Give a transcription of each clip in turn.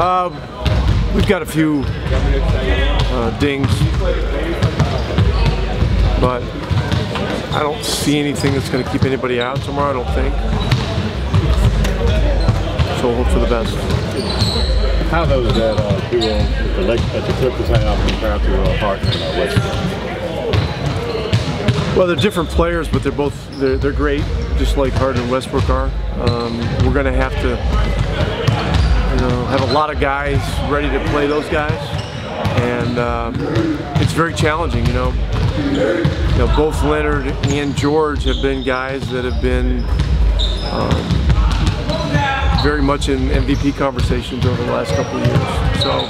We've got a few dings, but I don't see anything that's going to keep anybody out tomorrow, I don't think. So we'll hope for the best. How those that duo at the Clippers hang out compared to Harden and Westbrook? Well, they're different players, but they're both they're great, just like Harden and Westbrook are. We're going to have to, you know, have a lot of guys ready to play those guys, and it's very challenging. You know, both Leonard and George have been guys that have been very much in MVP conversations over the last couple of years. So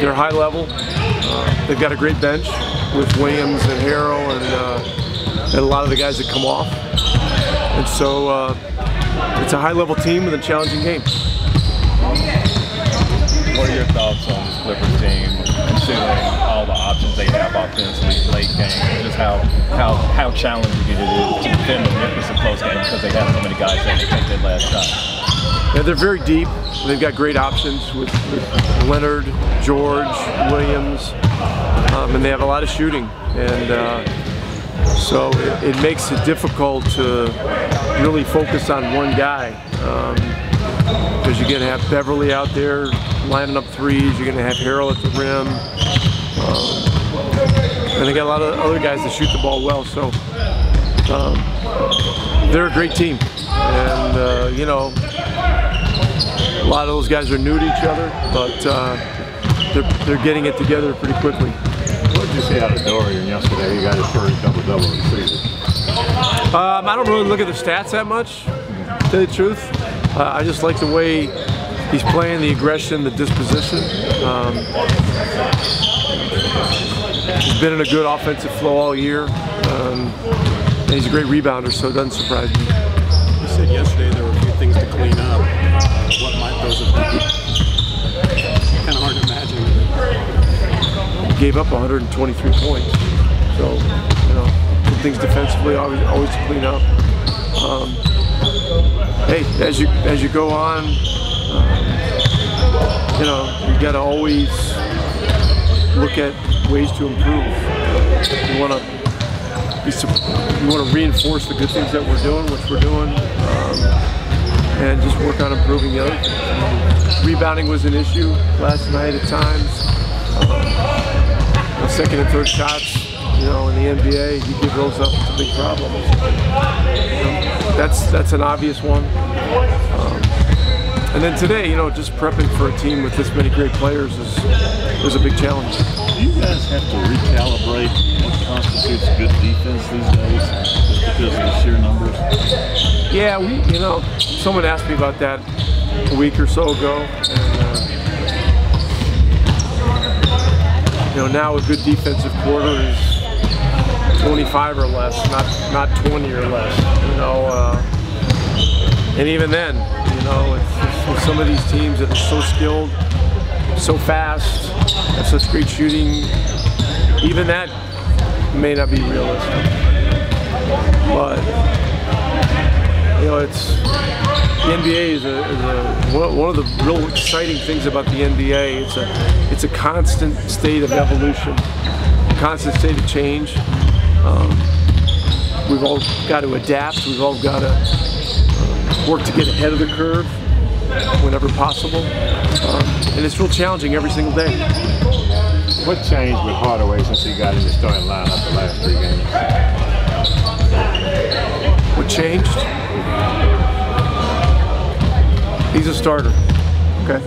they're high level. They've got a great bench with Williams and Harrell and a lot of the guys that come off. And so it's a high level team with a challenging game. What are your thoughts on this Clippers team, considering all the options they have offensively, late game, and just how challenging it is to defend the Memphis in close games because they have so many guys that can take their last shot? Yeah, they're very deep. They've got great options with Leonard, George, Williams, and they have a lot of shooting. And so it makes it difficult to really focus on one guy, because you're going to have Beverly out there lining up threes, you're going to have Harrell at the rim, and they got a lot of other guys that shoot the ball well. So they're a great team, and you know, a lot of those guys are new to each other, but they're getting it together pretty quickly. What did you see out of Dorian yesterday? He got his first double-double in the season. I don't really look at the stats that much, to tell you the truth. I just like the way he's playing, the aggression, the disposition. He's been in a good offensive flow all year, and he's a great rebounder, so it doesn't surprise me. You said yesterday there were a few things to clean up. What might those have been? Kind of hard to imagine. He gave up 123 points, so, you know, some things defensively always to clean up. Hey, as you go on, you know, you got to always look at ways to improve. You want to reinforce the good things that we're doing, which we're doing, and just work on improving the other things. Rebounding was an issue last night at times. The second and third shots, you know, in the NBA, you give those up, it's a big problem. That's an obvious one. And then today, you know, just prepping for a team with this many great players is a big challenge. Do you guys have to recalibrate what constitutes good defense these days, just because of the sheer numbers? Yeah, you know, someone asked me about that a week or so ago. And, you know, now a good defensive quarter is 25 or less, not 20 or less. You know, and even then, you know, with some of these teams that are so skilled, so fast, have such great shooting, even that may not be realistic. But, you know, the NBA is one of the real exciting things about the NBA. It's a constant state of evolution, a constant state of change. We've all got to adapt. We've all got to work to get ahead of the curve whenever possible, and it's real challenging every single day. What changed with Hardaway since he got in the starting lineup the last three games? What changed? He's a starter. Okay.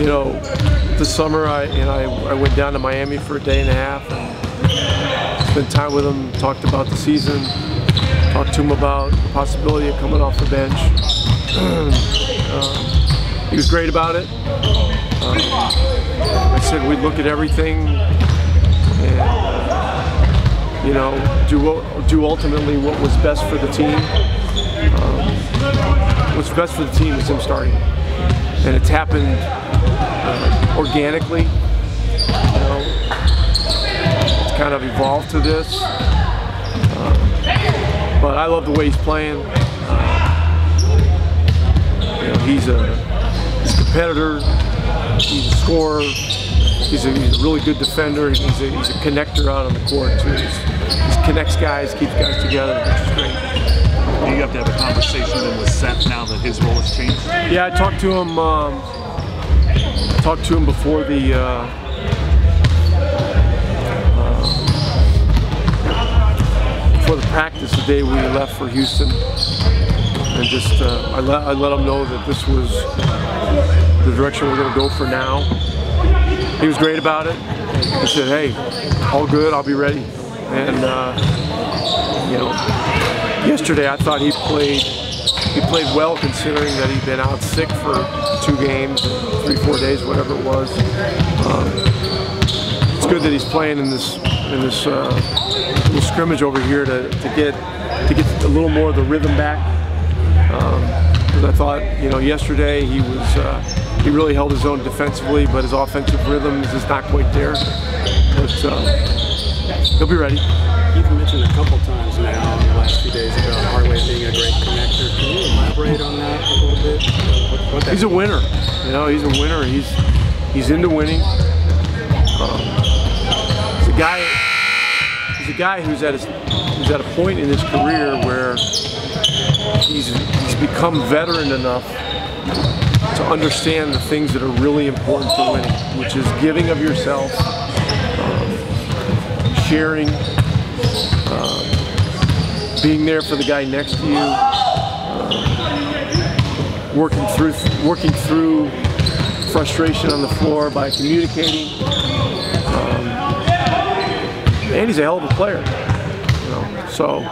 You know, this summer I went down to Miami for a day and a half and spent time with him, talked about the season. Talked to him about the possibility of coming off the bench. He was great about it. I said we'd look at everything and, you know, do ultimately what was best for the team. What's best for the team is him starting. And it's happened organically. You know, it's kind of evolved to this. But I love the way he's playing. You know, he's a competitor, he's a scorer, he's a really good defender, he's a connector out on the court too. He connects guys, keeps guys together, which is great. You have to have a conversation with Seth now that his role has changed? Yeah, I talked to him. Before the practice the day we left for Houston, and just I let him know that this was the direction we're going to go for now. He was great about it. He said, "Hey, all good. I'll be ready." And you know. Yesterday, I thought he played well, considering that he'd been out sick for 2 games, 3, 4 days, whatever it was. It's good that he's playing in this little scrimmage over here to get a little more of the rhythm back. Because I thought, you know, yesterday he was he really held his own defensively, but his offensive rhythm is just not quite there. But he'll be ready. You've mentioned a couple times now in the last few days about Hardaway being a great connector. Can you elaborate on that a little bit? What that he's a winner. You know, he's a winner. He's into winning. He's a guy who's at a point in his career where he's become veteran enough to understand the things that are really important to winning, which is giving of yourself, sharing. Being there for the guy next to you, working through frustration on the floor by communicating, and he's a hell of a player. You know? So,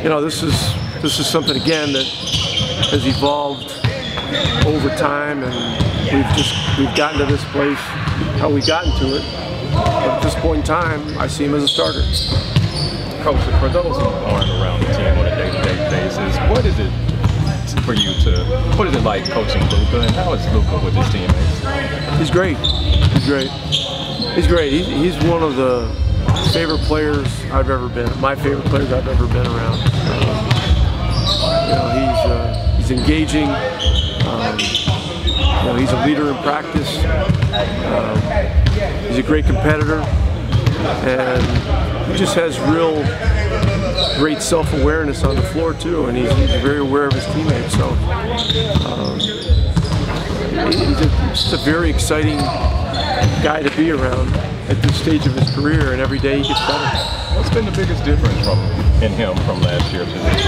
you know, this is something again that has evolved over time, and we've gotten to this place how we've gotten to it. At this point in time, I see him as a starter. Coach, for those who aren't around the team on a day-to-day basis, what is it for you what is it like coaching Luka, and how is Luka with his teammates? He's great. He's great. He's great. He's one of the favorite players I've ever been, my favorite players I've ever been around. You know, he's engaging. You know, he's a leader in practice. He's a great competitor, and he just has real great self-awareness on the floor too, and he's very aware of his teammates. So he's just a very exciting guy to be around at this stage of his career, and every day he gets better. What's been the biggest difference in him from last year to this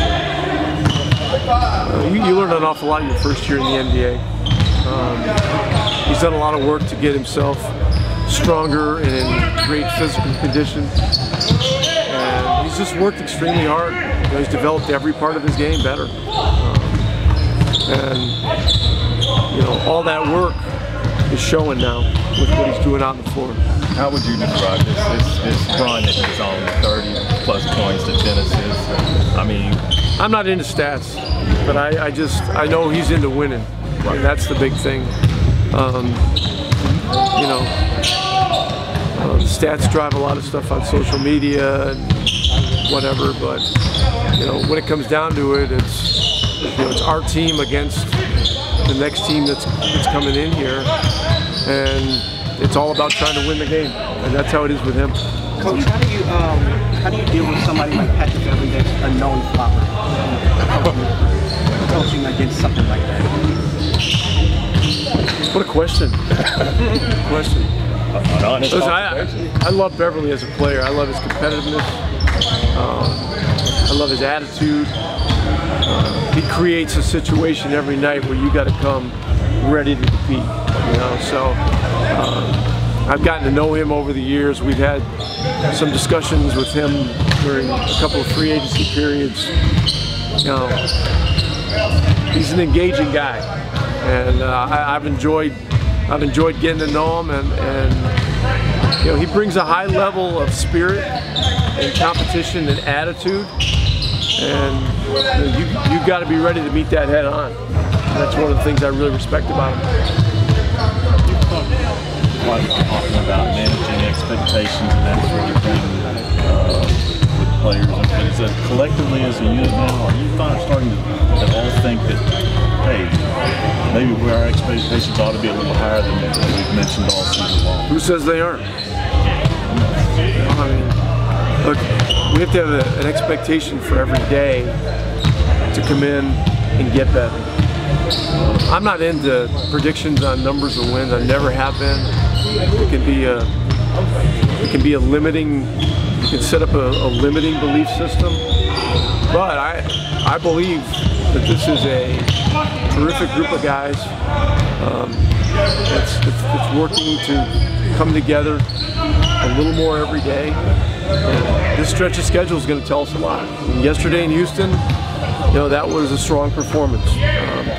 year? You learn an awful lot in your first year in the NBA. He's done a lot of work to get himself stronger and in great physical condition. And he's just worked extremely hard. You know, he's developed every part of his game better. And you know, all that work is showing now with what he's doing out on the floor. How would you describe this run that he's on, 30-plus points to 10 assists? I mean, I'm not into stats, but I know he's into winning. And that's the big thing. You know, stats drive a lot of stuff on social media and whatever, but you know, when it comes down to it, it's, you know, it's our team against the next team that's coming in here, and it's all about trying to win the game, and that's how it is with him. Coach, how do you deal with somebody like Patrick Beverly that's a known flopper, coaching against something like that? What a question. Question. Listen, I love Beverly as a player. I love his competitiveness. I love his attitude. He creates a situation every night where you got to come ready to compete. You know, so I've gotten to know him over the years. We've had some discussions with him during a couple of free agency periods. You know, he's an engaging guy. And I've enjoyed getting to know him, and you know, he brings a high level of spirit and competition and attitude, and you know, you've got to be ready to meet that head on. And that's one of the things I really respect about him. You've talked about managing expectations and that sort of thing with players and things as a collectively as a unit now, are you starting to all think that, hey, maybe where our expectations ought to be a little higher than we've mentioned all season long? Who says they aren't? I mean, look, we have to have an expectation for every day to come in and get better. I'm not into predictions on numbers of wins. I never have been. It can be a limiting. You can set up a limiting belief system. But I believe that this is a terrific group of guys. It's working to come together a little more every day. And this stretch of schedule is going to tell us a lot. And yesterday in Houston, you know, that was a strong performance.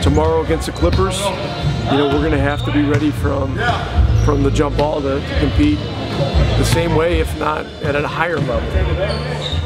Tomorrow against the Clippers, you know, we're going to have to be ready from the jump ball to compete the same way, if not at a higher level.